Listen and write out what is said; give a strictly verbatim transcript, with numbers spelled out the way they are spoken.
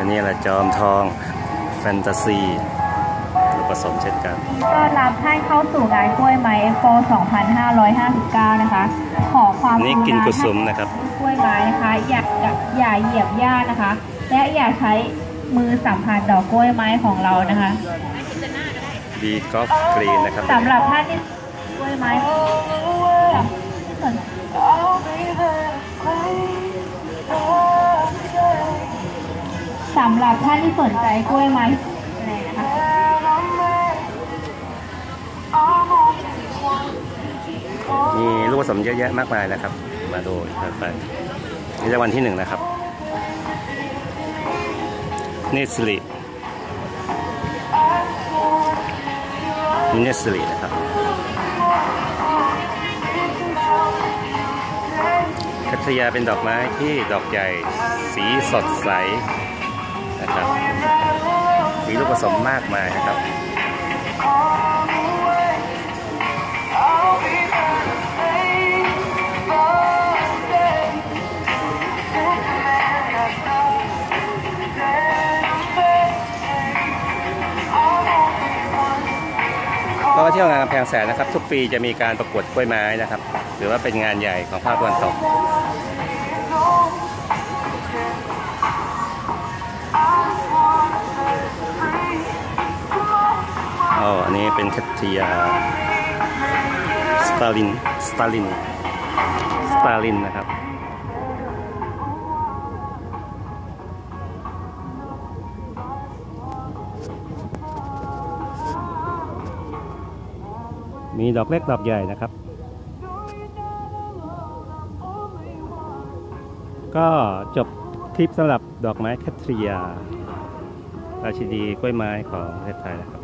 อันนี้แหละจอมทองแฟนตาซีรูปผสมเช่นกันก็รับให้เข้าสู่งานกล้วยไม้เอ็กโปสองพันห้าร้อยห้าสิบเก้านะคะขอความนี่กินกุศลนะครับกล้วยไม้นะคะอย่าอย่าเหยียบหญ้านะคะและอย่าใช้มือสัมผัสดอกกล้วยไม้ของเรานะคะดีกอล์ฟกรีนนะครับสำหรับท่านที่กล้วยไม้สำหรับท่านที่สนใจกล้วยไม้อะไรนะคะมีลูกผสมเยอะแยะมากมายนะครับมาดูกันไปนี่รางวัลที่หนึ่งนะครับนิสลีนิสลีนะครับคัตยาเป็นดอกไม้ที่ดอกใหญ่สีสดใสนะครับมีลูกผสมมากมายนะครับก็เที่ยวงานกำแพงแสนนะครับทุกปีจะมีการประกวดกล้วยไม้นะครับหรือว่าเป็นงานใหญ่ของภาคตะวันตกอ๋ออันนี้เป็นคัตยาสตาลินสตาลินสตาลินนะครับมีดอกเล็กดอกใหญ่นะครับก็จบคลิปสำหรับดอกไม้แคทเรียราชินีกล้วยไม้ของประเทศไทยนะครับ